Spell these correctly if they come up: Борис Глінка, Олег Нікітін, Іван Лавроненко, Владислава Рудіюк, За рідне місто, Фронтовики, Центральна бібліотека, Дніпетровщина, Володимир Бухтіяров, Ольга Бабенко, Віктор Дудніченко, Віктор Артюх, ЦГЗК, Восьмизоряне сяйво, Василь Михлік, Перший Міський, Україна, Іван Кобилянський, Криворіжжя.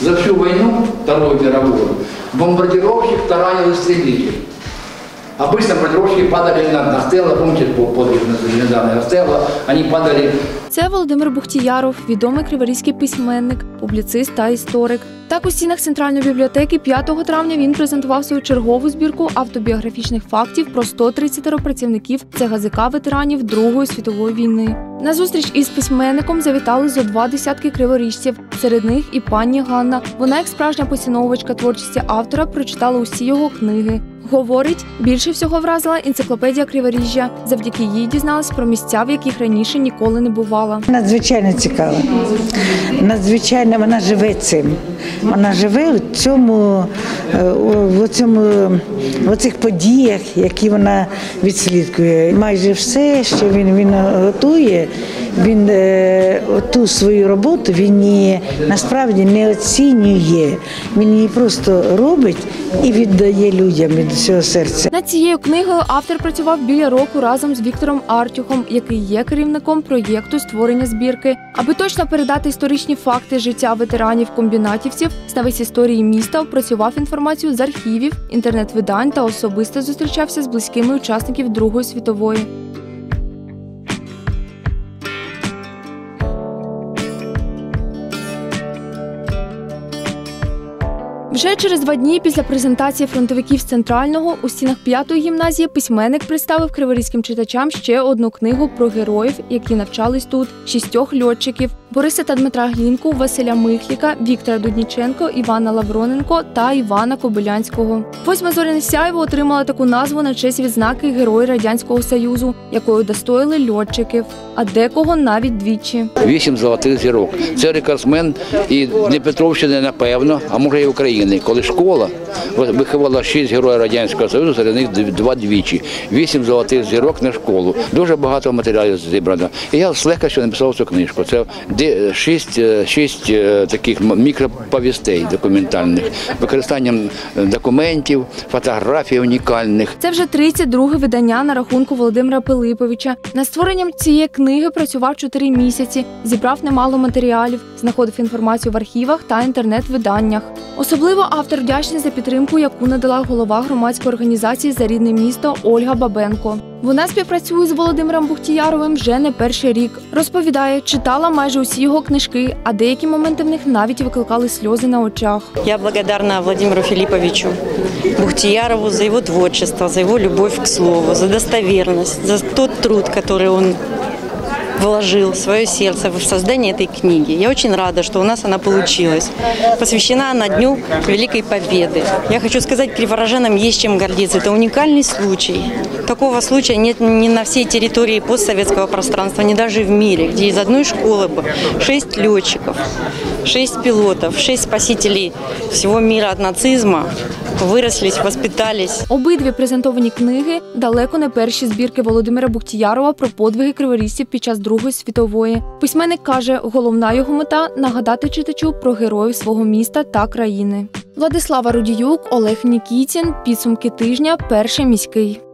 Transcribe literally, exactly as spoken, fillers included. За всю войну, Вторую мировую, бомбардировщик таранил истребитель. Обычно бомбардировщики падали на Ахтелла, помните, подвиг недавно Ахтелла, они падали. Це Володимир Бухтіяров, відомий криворізький письменник, публіцист та історик. Так у стінах Центральної бібліотеки п'ятого травня він презентував свою чергову збірку автобіографічних фактів про сто тридцять працівників ЦГЗК ветеранів Другої світової війни. На зустріч із письменником завітали зо два десятки криворіжців. Серед них і пані Ганна. Вона, як справжня поціновувачка творчості автора, прочитала усі його книги. Говорить, більше всього вразила енциклопедія Криворіжжя. Завдяки їй дізналась про місця, в яких раніше ніколи не бувала. Надзвичайно цікаво. Надзвичайно вона живе цим. Вона живе у цьому, у цьому, у цих подіях, які вона відслідкує. Майже все, що він, він готує, він ту свою роботу він її, насправді не оцінює. Він її просто робить і віддає людям від всього серця. Над цією книгою автор працював біля року разом з Віктором Артюхом, який є керівником проєкту створення збірки. Аби точно передати історичні факти життя ветеранів-комбінатівців, знавець історії міста опрацював інформацію з архівів, інтернет-видань та особисто зустрічався з близькими учасників Другої світової. Вже через два дні після презентації фронтовиків з Центрального у стінах п'ятої гімназії письменник представив криворізьким читачам ще одну книгу про героїв, які навчались тут – шістьох льотчиків – Бориса та Дмитра Глінку, Василя Михліка, Віктора Дудніченко, Івана Лавроненко та Івана Кобилянського. «Восьмизоряне сяйво» отримала таку назву на честь відзнаки Герой Радянського Союзу, якою достоїли льотчиків, а декого навіть двічі. Вісім золотих зірок. Це рекордсмен і Дніпетровщини, напевно, а може і України. Коли школа виховала шість героїв Радянського Союзу, серед них два двічі, вісім золотих зірок на школу. Дуже багато матеріалів зібрано. І я злегка ще написав цю книжку. Це шість, шість таких мікроповістей документальних, використанням документів, фотографій унікальних. Це вже тридцять друге видання на рахунку Володимира Пилиповича. Над створенням цієї книги працював чотири місяці, зібрав немало матеріалів, знаходив інформацію в архівах та інтернет-виданнях. Особливо автор вдячний за підтримку, яку надала голова громадської організації «За рідне місто» Ольга Бабенко. Вона співпрацює з Володимиром Бухтіяровим вже не перший рік. Розповідає, читала майже усі його книжки, а деякі моменти в них навіть викликали сльози на очах. Я благодарна Володимиру Филипповичу Бухтіярову за його творчество, за його любов к слову, за достовірність, за той труд, який він вложил свое сердце в создание этой книги. Я очень рада, что у нас она получилась. Посвящена она Дню Великой Победы. Я хочу сказать, криворожанам есть чем гордиться. Это уникальный случай. Такого случая нет ни на всей территории постсоветского пространства, ни даже в мире, где из одной школы бы шесть летчиков, шесть пилотов, шесть спасителей всего мира от нацизма вирослись, воспитались. Обидві презентовані книги – далеко не перші збірки Володимира Бухтіярова про подвиги криворіжців під час Другої світової. Письменник каже, головна його мета – нагадати читачу про героїв свого міста та країни. Владислава Рудіюк, Олег Нікітін. Підсумки тижня. Перший міський.